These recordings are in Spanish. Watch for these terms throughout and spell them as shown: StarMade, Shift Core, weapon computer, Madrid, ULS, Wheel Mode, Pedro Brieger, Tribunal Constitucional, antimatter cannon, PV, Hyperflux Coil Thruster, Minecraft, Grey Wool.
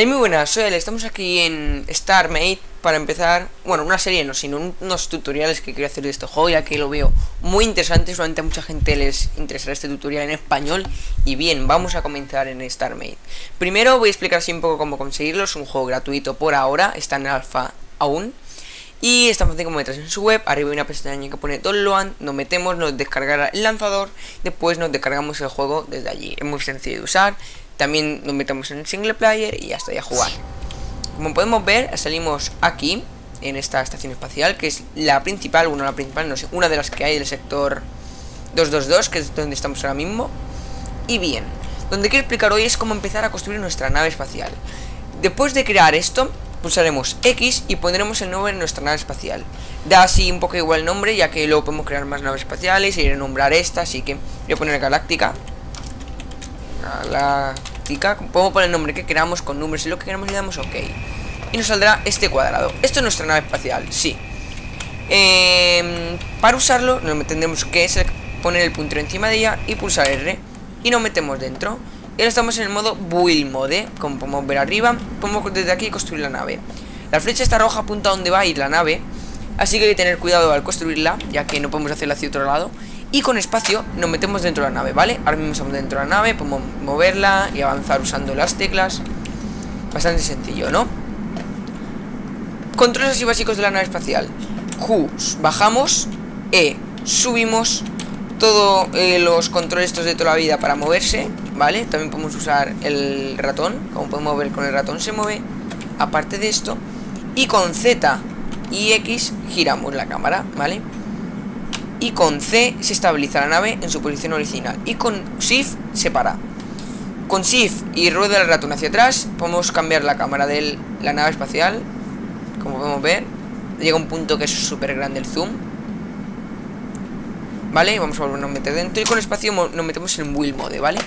Hey, muy buenas, soy Ale, estamos aquí en StarMade para empezar, bueno, una serie no, sino unos tutoriales que quiero hacer de este juego, ya que lo veo muy interesante, seguramente a mucha gente les interesará este tutorial en español. Y bien, vamos a comenzar en StarMade. Primero voy a explicar así un poco cómo conseguirlo, es un juego gratuito por ahora, está en alfa aún. Y está fácil como entras en su web, arriba hay una pestaña que pone Download, nos metemos, nos descargará el lanzador, después nos descargamos el juego desde allí, es muy sencillo de usar. También nos metemos en el single player y hasta ya jugar. Como podemos ver, salimos aquí, en esta estación espacial, que es la principal, bueno, la principal, no sé, una de las que hay del sector 222, que es donde estamos ahora mismo. Y bien, donde quiero explicar hoy es cómo empezar a construir nuestra nave espacial. Después de crear esto, pulsaremos X y pondremos el nombre en nuestra nave espacial. Da así un poco igual el nombre, ya que luego podemos crear más naves espaciales y renombrar esta, así que voy a poner Galáctica. Podemos poner el nombre que queramos, con números y lo que queramos, le damos OK y nos saldrá este cuadrado. Esto es nuestra nave espacial, sí. Para usarlo nos tendremos que poner el puntero encima de ella y pulsar R y nos metemos dentro. Y ahora estamos en el modo Wheel Mode, como podemos ver arriba. Podemos desde aquí construir la nave. La flecha está roja, apunta a donde va a ir la nave, así que hay que tener cuidado al construirla, ya que no podemos hacerla hacia otro lado. Y con espacio nos metemos dentro de la nave, ¿vale? Ahora mismo estamos dentro de la nave, podemos moverla y avanzar usando las teclas. Bastante sencillo, ¿no? Controles así básicos de la nave espacial. Q, bajamos. E, subimos. Todos los controles estos de toda la vida para moverse, ¿vale? También podemos usar el ratón. Como podemos ver, con el ratón se mueve. Aparte de esto. Y con Z y X giramos la cámara, ¿vale? Y con C se estabiliza la nave en su posición original. Y con Shift se para. Con Shift y rueda el ratón hacia atrás podemos cambiar la cámara de la nave espacial. Como podemos ver, llega un punto que es súper grande el zoom. Vale, vamos a volvernos a meter dentro. Y con espacio nos metemos en Wheel Mode, ¿vale?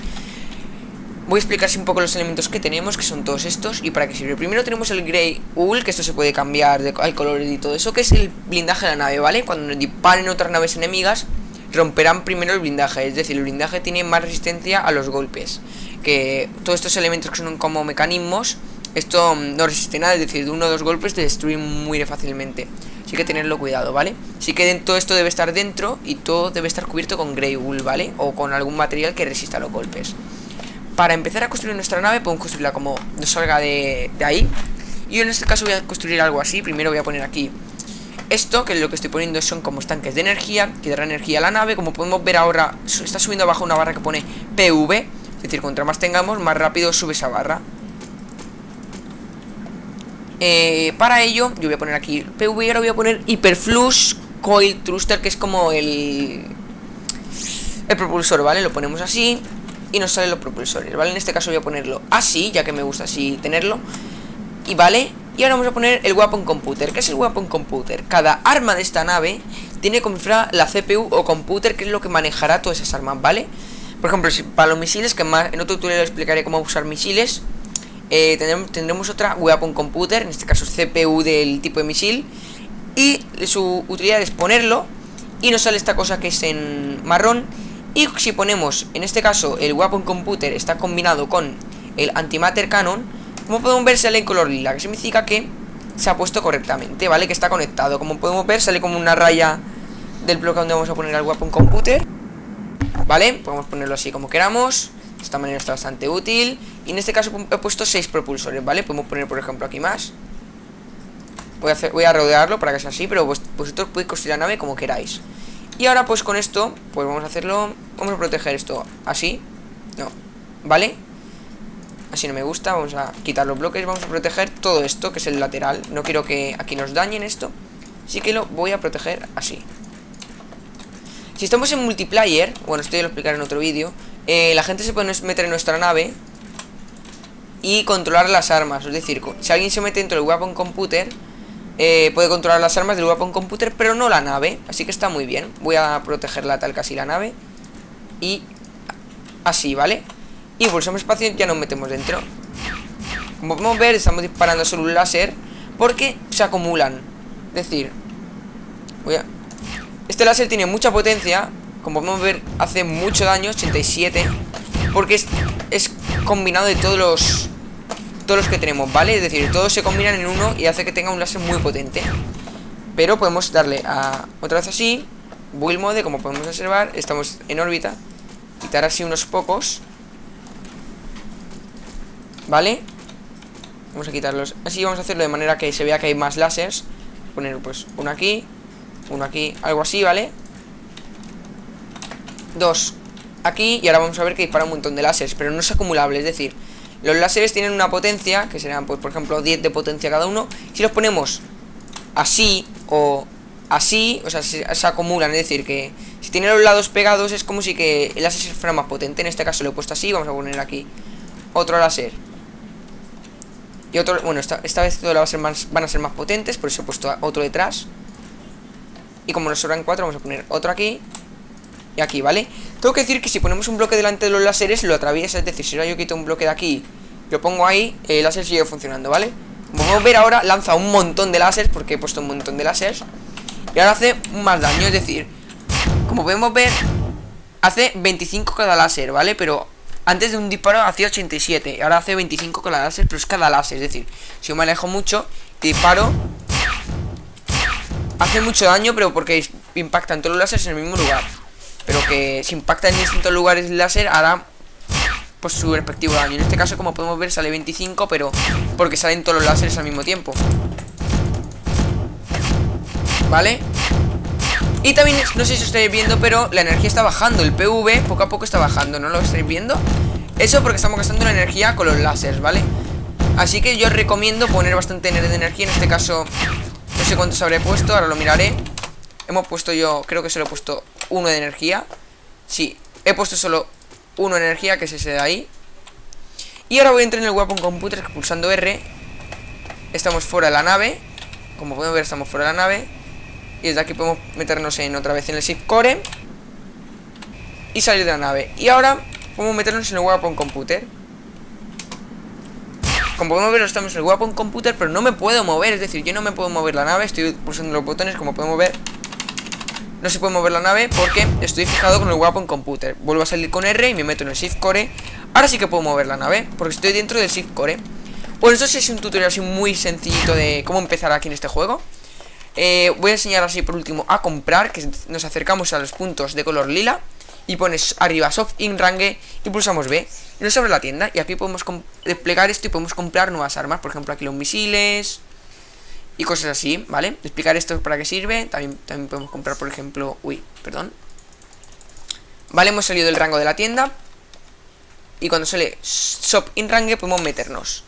Voy a explicarse un poco los elementos que tenemos, que son todos estos, y para qué sirve. Primero tenemos el Grey Wool, que esto se puede cambiar al color y todo eso, que es el blindaje de la nave, ¿vale? Cuando nos disparen otras naves enemigas, romperán primero el blindaje, es decir, el blindaje tiene más resistencia a los golpes. Que todos estos elementos que son como mecanismos, esto no resiste nada, es decir, de uno o dos golpes te destruyen muy fácilmente. Así que tenerlo cuidado, ¿vale? Así que todo esto debe estar dentro y todo debe estar cubierto con Grey Wool, ¿vale? O con algún material que resista los golpes. Para empezar a construir nuestra nave podemos construirla como nos salga de ahí. Yo en este caso voy a construir algo así. Primero voy a poner aquí esto, que es lo que estoy poniendo son como estanques de energía, que dará energía a la nave. Como podemos ver ahora está subiendo abajo una barra que pone PV, es decir, contra más tengamos, más rápido sube esa barra. Para ello yo voy a poner aquí PV y ahora voy a poner Hyperflux Coil Thruster, que es como el propulsor, ¿vale? Lo ponemos así y nos salen los propulsores, ¿vale? En este caso voy a ponerlo así, ya que me gusta así tenerlo. Y vale, y ahora vamos a poner el Weapon Computer. ¿Qué es el Weapon Computer? Cada arma de esta nave tiene configurada la CPU o computer, que es lo que manejará todas esas armas, ¿vale? Por ejemplo, para los misiles, que más en otro tutorial explicaré cómo usar misiles, tendremos otra Weapon Computer, en este caso es CPU del tipo de misil. Y su utilidad es ponerlo y nos sale esta cosa que es en marrón. Y si ponemos, en este caso, el Weapon Computer está combinado con el antimatter cannon, como podemos ver sale en color lila, que significa que se ha puesto correctamente, ¿vale? Que está conectado. Como podemos ver sale como una raya del bloque donde vamos a poner al Weapon Computer, ¿vale? Podemos ponerlo así como queramos, de esta manera está bastante útil. Y en este caso he puesto 6 propulsores, ¿vale? Podemos poner, por ejemplo, aquí más. Voy a rodearlo para que sea así, pero vosotros podéis construir la nave como queráis. Y ahora pues con esto, pues vamos a hacerlo, vamos a proteger esto, así, no, ¿vale? Así no me gusta, vamos a quitar los bloques, vamos a proteger todo esto que es el lateral, no quiero que aquí nos dañen esto, así que lo voy a proteger así. Si estamos en multiplayer, bueno, esto ya lo explicaré en otro vídeo, la gente se puede meter en nuestra nave y controlar las armas, es decir, si alguien se mete dentro del Weapon Computer, puede controlar las armas del Weapon Computer, pero no la nave, así que está muy bien. Voy a protegerla tal que así la nave. Y así, ¿vale? Y pulsamos espacio y ya nos metemos dentro. Como podemos ver, estamos disparando solo un láser porque se acumulan. Es decir, este láser tiene mucha potencia. Como podemos ver, hace mucho daño, 87. Porque es combinado de todos los todos los que tenemos, ¿vale? Es decir, todos se combinan en uno y hace que tenga un láser muy potente. Pero podemos darle a otra vez así, Wheel Mode, como podemos observar, estamos en órbita. Quitar así unos pocos, ¿vale? Vamos a quitarlos así, vamos a hacerlo de manera que se vea que hay más láseres. Poner pues uno aquí, algo así, ¿vale? Dos aquí, y ahora vamos a ver que dispara un montón de láseres, pero no es acumulable, es decir, los láseres tienen una potencia, que serán pues por ejemplo 10 de potencia cada uno. Si los ponemos así o así, o sea, se acumulan, es decir, que si tiene los lados pegados es como si que el láser fuera más potente. En este caso lo he puesto así, vamos a poner aquí otro láser y otro, bueno, esta vez todos los láseres van a ser más potentes, por eso he puesto otro detrás. Y como nos sobran 4, vamos a poner otro aquí y aquí, ¿vale? Tengo que decir que si ponemos un bloque delante de los láseres lo atraviesa, es decir, si ahora yo quito un bloque de aquí, lo pongo ahí, el láser sigue funcionando, ¿vale? Como podemos ver ahora lanza un montón de láseres, porque he puesto un montón de láseres, y ahora hace más daño, es decir, como podemos ver, hace 25 cada láser, ¿vale? Pero antes de un disparo hacía 87, ahora hace 25 cada láser, pero es cada láser, es decir, si yo me alejo mucho y disparo, hace mucho daño, pero porque impactan todos los láseres en el mismo lugar. Pero que si impacta en distintos lugares el láser hará pues su respectivo daño. En este caso, como podemos ver, sale 25, pero porque salen todos los láseres al mismo tiempo, ¿vale? Y también, no sé si os estáis viendo, pero la energía está bajando, el PV poco a poco está bajando, ¿no lo estáis viendo? Eso porque estamos gastando la energía con los láseres, ¿vale? Así que yo os recomiendo poner bastante energía. En este caso, no sé cuántos habré puesto, ahora lo miraré. Hemos puesto, yo creo que solo he puesto uno de energía. Sí, he puesto solo uno de energía, que es ese de ahí. Y ahora voy a entrar en el Weapon Computer pulsando R. Estamos fuera de la nave. Como podemos ver, estamos fuera de la nave. Y desde aquí podemos meternos en otra vez en el Shift Core y salir de la nave. Y ahora podemos meternos en el Weapon Computer. Como podemos ver, estamos en el Weapon Computer, pero no me puedo mover. Es decir, yo no me puedo mover la nave. Estoy pulsando los botones, como podemos ver. No se puede mover la nave porque estoy fijado con el Weapon Computer. Vuelvo a salir con R y me meto en el Shift Core. Ahora sí que puedo mover la nave porque estoy dentro del Shift Core. Bueno, esto sí es un tutorial así muy sencillito de cómo empezar aquí en este juego. Voy a enseñar así por último a comprar, que nos acercamos a los puntos de color lila y pones arriba Soft In Range y pulsamos B y nos abre la tienda. Y aquí podemos desplegar esto y podemos comprar nuevas armas, por ejemplo aquí los misiles y cosas así, ¿vale? Explicar esto para qué sirve. También podemos comprar, por ejemplo... Uy, perdón. Vale, hemos salido del rango de la tienda. Y cuando sale Shop in Range podemos meternos.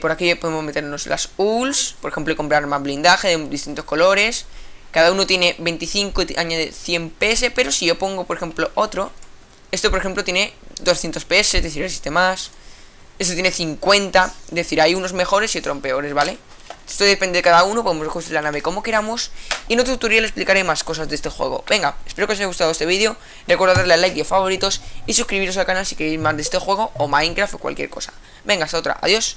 Por aquí podemos meternos las ULS. Por ejemplo, comprar más blindaje de distintos colores. Cada uno tiene 25 y añade 100 PS. Pero si yo pongo, por ejemplo, otro... Esto, por ejemplo, tiene 200 PS, es decir, existe más. Este tiene 50, es decir, hay unos mejores y otros peores, ¿vale? Esto depende de cada uno, podemos construir la nave como queramos. Y en otro tutorial explicaré más cosas de este juego. Venga, espero que os haya gustado este vídeo. Recordad darle a like y a favoritos. Y suscribiros al canal si queréis más de este juego o Minecraft o cualquier cosa. Venga, hasta otra, adiós.